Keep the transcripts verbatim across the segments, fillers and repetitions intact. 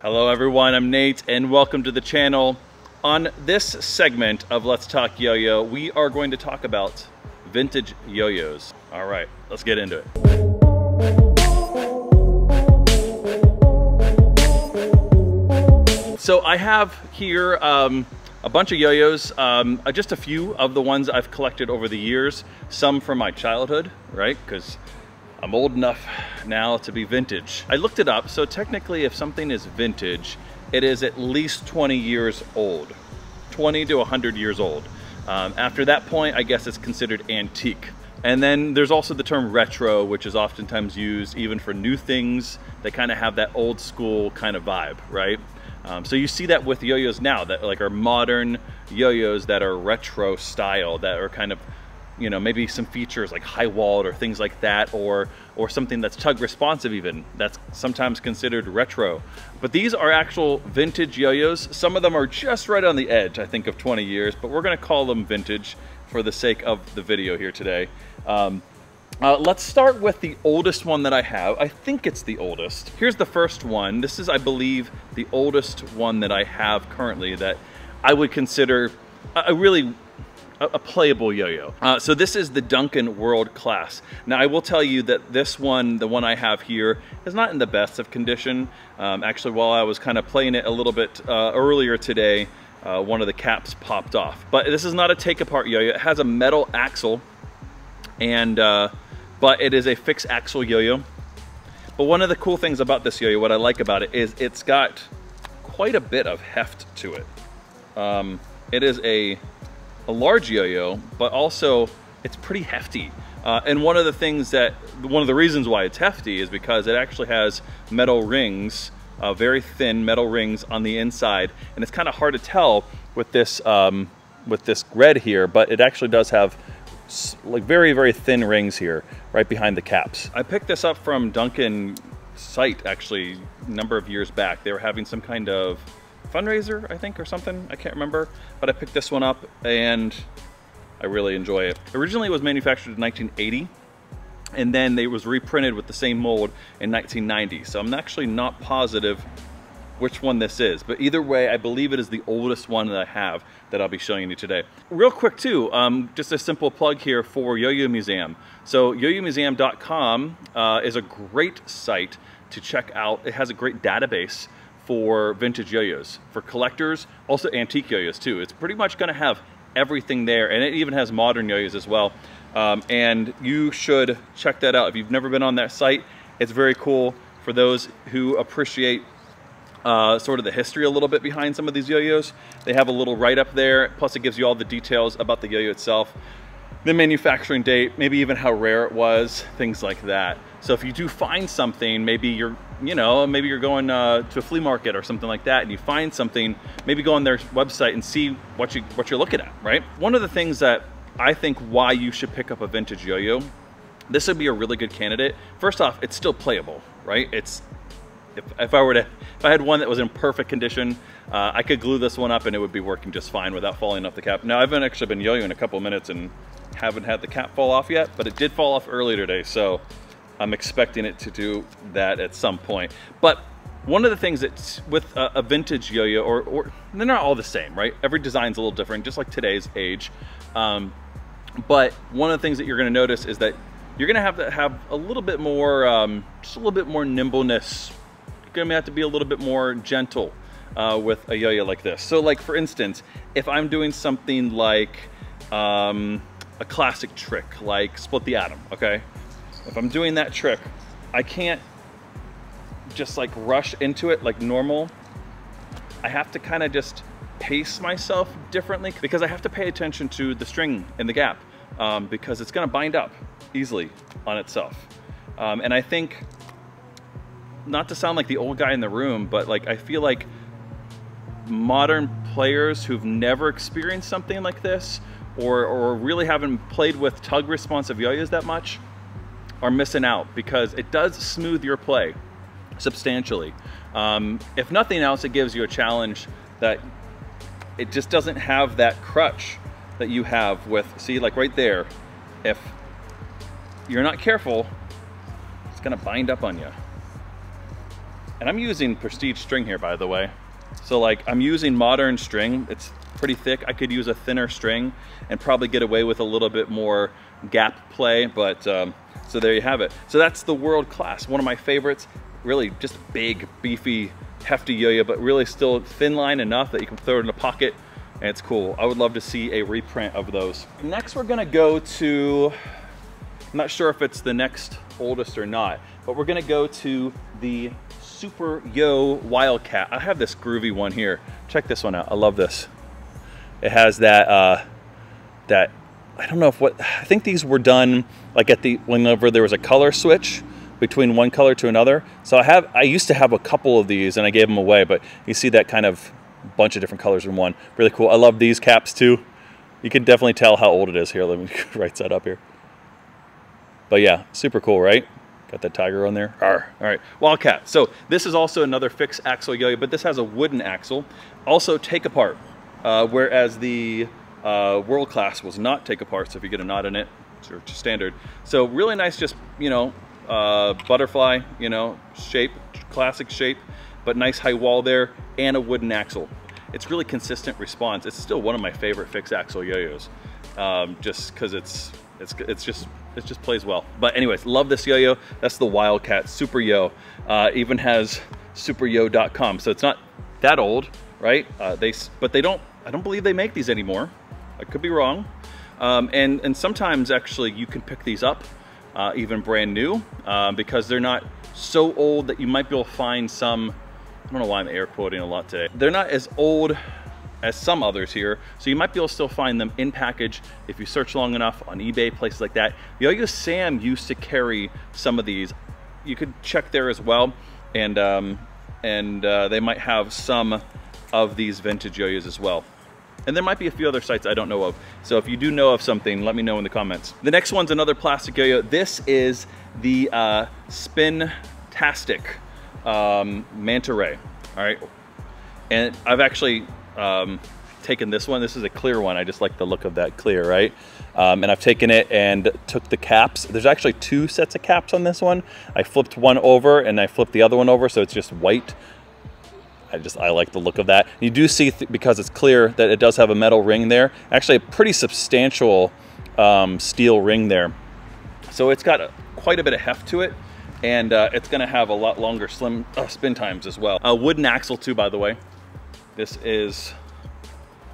Hello everyone, I'm Nate and welcome to the channel. On this segment of Let's Talk Yo-Yo, we are going to talk about vintage yo-yos. All right, let's get into it. So I have here um, a bunch of yo-yos, um, just a few of the ones I've collected over the years, some from my childhood, right? Because I'm old enough now to be vintage. I looked it up, so technically if something is vintage, it is at least twenty years old, twenty to one hundred years old. Um, after that point, I guess it's considered antique. And then there's also the term retro, which is oftentimes used even for new things that kind of have that old school kind of vibe, right? Um, so you see that with yo-yos now, that like are modern yo-yos that are retro style, that are kind of, you know, maybe some features like high-walled or things like that, or or something that's tug responsive even. That's sometimes considered retro. But these are actual vintage yo-yos. Some of them are just right on the edge, I think, of twenty years, but we're gonna call them vintage for the sake of the video here today. Um, Uh, let's start with the oldest one that I have. I think it's the oldest. Here's the first one. This is, I believe, the oldest one that I have currently that I would consider a, a really, a, a playable yo-yo. Uh, so this is the Duncan World Class. Now I will tell you that this one, the one I have here, is not in the best of condition. Um, actually, while I was kind of playing it a little bit uh, earlier today, uh, one of the caps popped off. But this is not a take apart yo-yo. It has a metal axle and, uh, but it is a fixed axle yo-yo. But one of the cool things about this yo-yo, what I like about it, is it's got quite a bit of heft to it. Um, it is a, a large yo-yo, but also it's pretty hefty. Uh, and one of the things that, one of the reasons why it's hefty is because it actually has metal rings, uh, very thin metal rings on the inside. And it's kind of hard to tell with this, um, with this red here, but it actually does have like very, very thin rings here, right behind the caps. I picked this up from Duncan site actually a number of years back. They were having some kind of fundraiser, I think, or something. I can't remember, but I picked this one up and I really enjoy it. Originally it was manufactured in nineteen eighty and then it was reprinted with the same mold in nineteen ninety. So I'm actually not positive which one this is, but either way, I believe it is the oldest one that I have that I'll be showing you today. Real quick too, um, just a simple plug here for Yo-Yo Museum. So yo-yo museum dot com uh, is a great site to check out. It has a great database for vintage yo-yos, for collectors, also antique yo-yos too. It's pretty much gonna have everything there, and it even has modern yo-yos as well. Um, and you should check that out. If you've never been on that site, it's very cool for those who appreciate Uh, sort of the history a little bit behind some of these yo-yos. They have a little write-up there, plus it gives you all the details about the yo-yo itself, the manufacturing date, maybe even how rare it was, things like that. So if you do find something, maybe you're, you know, maybe you're going uh, to a flea market or something like that and you find something, maybe go on their website and see what, you, what you're looking at, right? One of the things that I think why you should pick up a vintage yo-yo, this would be a really good candidate. First off, it's still playable, right? It's If, if I were to, if I had one that was in perfect condition, uh, I could glue this one up and it would be working just fine without falling off the cap. Now I haven't actually been yo-yoing a couple minutes and haven't had the cap fall off yet, but it did fall off earlier today. So I'm expecting it to do that at some point. But one of the things that's with a, a vintage yo-yo, or, or they're not all the same, right? Every design's a little different, just like today's age. Um, but one of the things that you're gonna notice is that you're gonna have to have a little bit more, um, just a little bit more nimbleness. You're gonna have to be a little bit more gentle uh, with a yo-yo like this. So like for instance, if I'm doing something like um, a classic trick, like split the atom, okay? If I'm doing that trick, I can't just like rush into it like normal. I have to kind of just pace myself differently because I have to pay attention to the string and the gap um, because it's gonna bind up easily on itself. Um, and I think, not to sound like the old guy in the room, but like I feel like modern players who've never experienced something like this or, or really haven't played with tug responsive yo-yos that much are missing out because it does smooth your play substantially. Um, if nothing else, it gives you a challenge that it just doesn't have that crutch that you have with, see like right there, if you're not careful, it's gonna bind up on you. And I'm using Prestige string here, by the way. So like I'm using modern string. It's pretty thick. I could use a thinner string and probably get away with a little bit more gap play, but um, so there you have it. So that's the World Class, one of my favorites. Really just big, beefy, hefty yo-yo, but really still thin line enough that you can throw it in a pocket, and it's cool. I would love to see a reprint of those. Next, we're gonna go to, I'm not sure if it's the next oldest or not, but we're gonna go to the Super Yo Wildcat. I have this groovy one here. Check this one out. I love this. It has that, uh, that I don't know if what, I think these were done like at the, whenever there was a color switch between one color to another. So I have, I used to have a couple of these and I gave them away, but you see that kind of bunch of different colors in one. Really cool. I love these caps too. You can definitely tell how old it is here. Let me write that up here. But yeah, super cool, right? Got that tiger on there. Arr. All right, Wildcat. So this is also another fixed axle yo-yo, but this has a wooden axle. Also take apart, uh, whereas the uh, World Class was not take apart. So if you get a knot in it, it's your standard. So really nice, just, you know, uh, butterfly, you know, shape, classic shape, but nice high wall there and a wooden axle. It's really consistent response. It's still one of my favorite fixed axle yo-yos, um, just cause it's, it's, it's just, it just plays well. But anyways, love this yo-yo. That's the Wildcat Super Yo. Uh, even has super yo dot com. So it's not that old, right? Uh, they, but they don't, I don't believe they make these anymore. I could be wrong. Um, and, and sometimes actually you can pick these up uh, even brand new uh, because they're not so old that you might be able to find some, I don't know why I'm air quoting a lot today. They're not as old as some others here. So you might be able to still find them in package if you search long enough on eBay, places like that. Yo-Yo Sam used to carry some of these. You could check there as well. And um, and uh, they might have some of these vintage yo-yos as well. And there might be a few other sites I don't know of. So if you do know of something, let me know in the comments. The next one's another plastic yo-yo. This is the uh, Spintastic um, Manta Ray, all right? And I've actually, Um, taken this one. This is a clear one. I just like the look of that clear, right? Um, and I've taken it and took the caps. There's actually two sets of caps on this one. I flipped one over and I flipped the other one over, so it's just white. I just, I like the look of that. You do see, th because it's clear, that it does have a metal ring there. Actually a pretty substantial um, steel ring there. So it's got a, quite a bit of heft to it, and uh, it's gonna have a lot longer slim uh, spin times as well. A wooden axle too, by the way. This is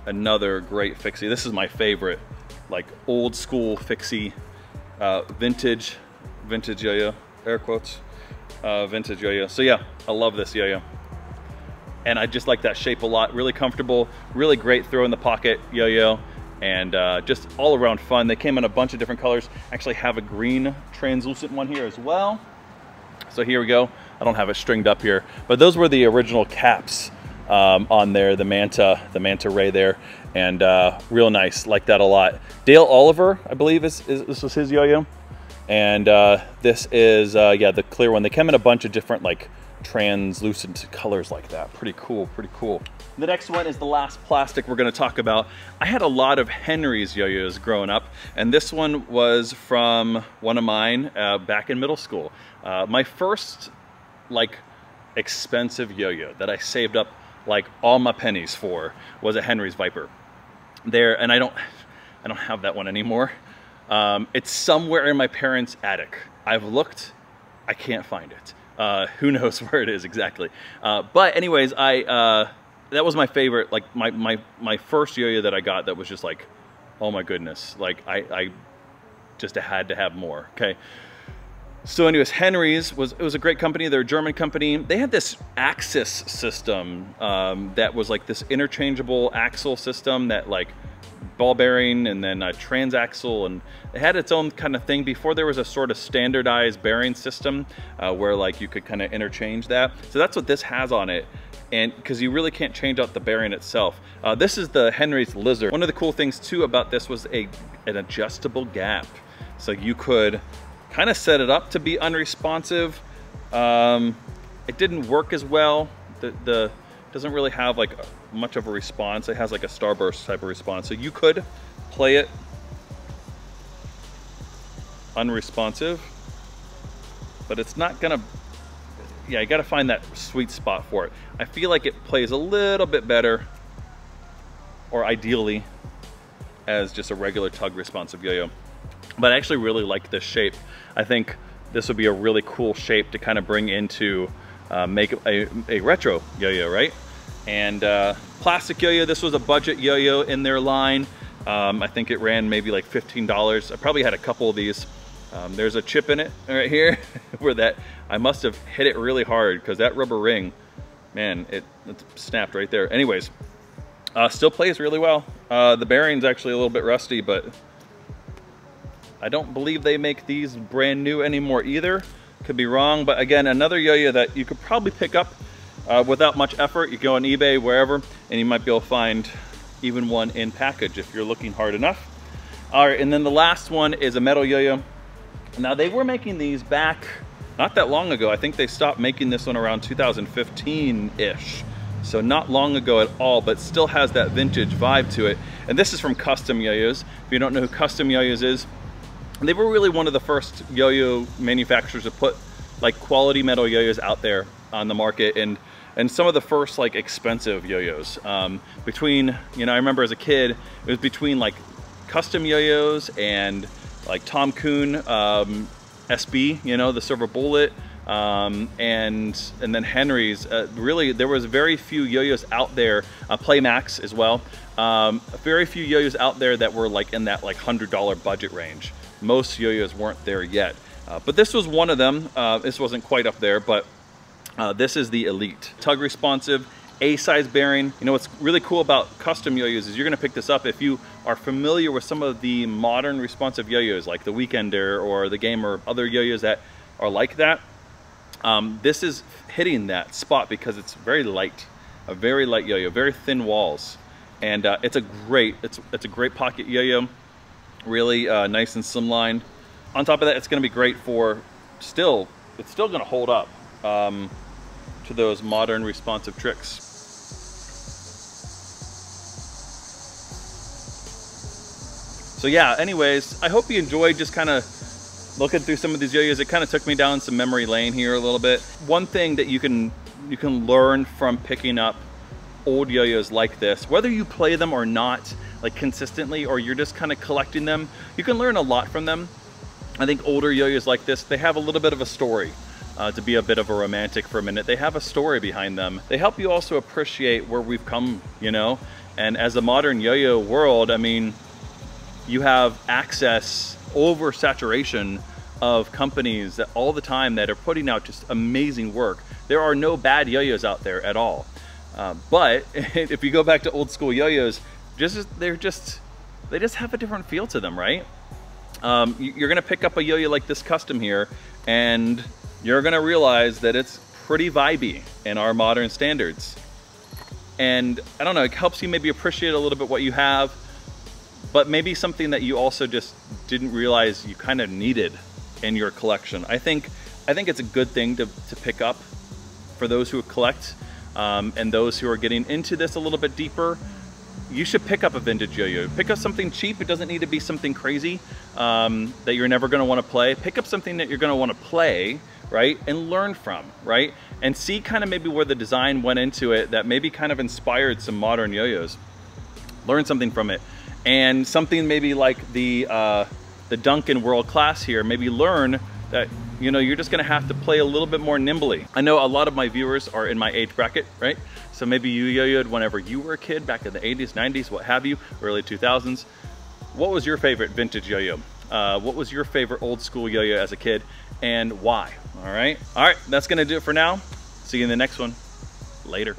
another great fixie. This is my favorite, like old school fixie, uh, vintage, vintage yo-yo, air quotes, uh, vintage yo-yo. So yeah, I love this yo-yo. And I just like that shape a lot. Really comfortable, really great throw in the pocket yo-yo, and uh, just all around fun. They came in a bunch of different colors. Actually have a green translucent one here as well. So here we go. I don't have it stringed up here, but those were the original caps. Um, on there, the Manta, the Manta Ray there, and uh, real nice, like that a lot. Dale Oliver, I believe is, is this was his yo-yo, and uh, this is uh, yeah, the clear one. They came in a bunch of different like translucent colors like that. Pretty cool, pretty cool. The next one is the last plastic we're going to talk about. I had a lot of Henry's yo-yos growing up, and this one was from one of mine uh, back in middle school. Uh, my first like expensive yo-yo that I saved up like all my pennies for was a Henry's Viper there. And I don't, I don't have that one anymore. Um, it's somewhere in my parents' attic. I've looked, I can't find it. Uh, who knows where it is exactly. Uh, but anyways, I, uh, that was my favorite, like my, my, my first yo-yo that I got that was just like, oh my goodness. Like I, I just had to have more. Okay. So anyways, Henry's was, it was a great company. They're a German company. They had this axis system um, that was like this interchangeable axle system that like ball bearing and then a transaxle, and it had its own kind of thing before there was a sort of standardized bearing system uh, where like you could kind of interchange that. So that's what this has on it. And because you really can't change out the bearing itself. Uh, this is the Henry's Lizard. One of the cool things too about this was a an adjustable gap. So you could kind of set it up to be unresponsive. Um, it didn't work as well. The, the doesn't really have like much of a response. It has like a starburst type of response. So you could play it unresponsive, but it's not gonna, yeah, you gotta find that sweet spot for it. I feel like it plays a little bit better, or ideally, as just a regular tug responsive yo-yo. But I actually really like this shape. I think this would be a really cool shape to kind of bring into, uh, make a, a retro yo-yo, right? And uh, plastic yo-yo, this was a budget yo-yo in their line. Um, I think it ran maybe like fifteen dollars. I probably had a couple of these. Um, there's a chip in it right here where that, I must have hit it really hard because that rubber ring, man, it, it snapped right there. Anyways, uh, still plays really well. Uh, the bearing's actually a little bit rusty, but I don't believe they make these brand new anymore either. Could be wrong, but again, another yo-yo that you could probably pick up uh, without much effort. You go on eBay, wherever, and you might be able to find even one in package if you're looking hard enough. All right, and then the last one is a metal yo-yo. Now they were making these back not that long ago. I think they stopped making this one around two thousand fifteen-ish. So not long ago at all, but still has that vintage vibe to it. And this is from Custom Yo-Yos. If you don't know who Custom Yo-Yos is, they were really one of the first yo-yo manufacturers to put like quality metal yo-yos out there on the market, and and some of the first like expensive yo-yos. Um, between, you know, I remember as a kid, it was between like Custom Yo-Yos and like Tom Kuhn, um, S B, you know, the Silver Bullet, um, and and then Henry's. Uh, really, there was very few yo-yos out there. Uh, Playmax as well. Um, very few yo-yos out there that were like in that like one hundred dollar budget range. Most yo-yos weren't there yet, uh, but this was one of them. Uh, this wasn't quite up there, but uh, this is the Elite. Tug responsive, A-size bearing. You know what's really cool about Custom Yo-Yos is you're gonna pick this up if you are familiar with some of the modern responsive yo-yos like the Weekender or the Gamer, other yo-yos that are like that. Um, this is hitting that spot because it's very light, a very light yo-yo, very thin walls. And uh, it's a great, it's, it's a great pocket yo-yo, really uh, nice and slimline. On top of that, it's gonna be great for still, it's still gonna hold up um, to those modern responsive tricks. So yeah, anyways, I hope you enjoyed just kind of looking through some of these yo-yos. It kind of took me down some memory lane here a little bit. One thing that you can you can learn from picking up old yo-yos like this, whether you play them or not, like consistently, or you're just kind of collecting them, you can learn a lot from them. I think older yo-yos like this, they have a little bit of a story. Uh, to be a bit of a romantic for a minute, they have a story behind them. They help you also appreciate where we've come, you know? And as a modern yo-yo world, I mean, you have access, oversaturation of companies that all the time that are putting out just amazing work. There are no bad yo-yos out there at all. Uh, but if you go back to old school yo-yos, just they're just they just have a different feel to them, right? Um, you're gonna pick up a yo-yo like this Custom here, and you're gonna realize that it's pretty vibey in our modern standards. And I don't know, it helps you maybe appreciate a little bit what you have, but maybe something that you also just didn't realize you kind of needed in your collection. I think I think it's a good thing to, to pick up for those who collect um, and those who are getting into this a little bit deeper. You should pick up a vintage yo-yo. Pick up something cheap. It doesn't need to be something crazy um, that you're never gonna wanna play. Pick up something that you're gonna wanna play, right? And learn from, right? And see kind of maybe where the design went into it that maybe kind of inspired some modern yo-yos. Learn something from it. And something maybe like the uh, the Duncan World Class here, maybe learn that, you know, you're just gonna have to play a little bit more nimbly. I know a lot of my viewers are in my age bracket, right? So maybe you yo-yoed whenever you were a kid, back in the eighties, nineties, what have you, early two thousands. What was your favorite vintage yo-yo? Uh, what was your favorite old school yo-yo as a kid, and why? All right, all right, that's gonna do it for now. See you in the next one. Later.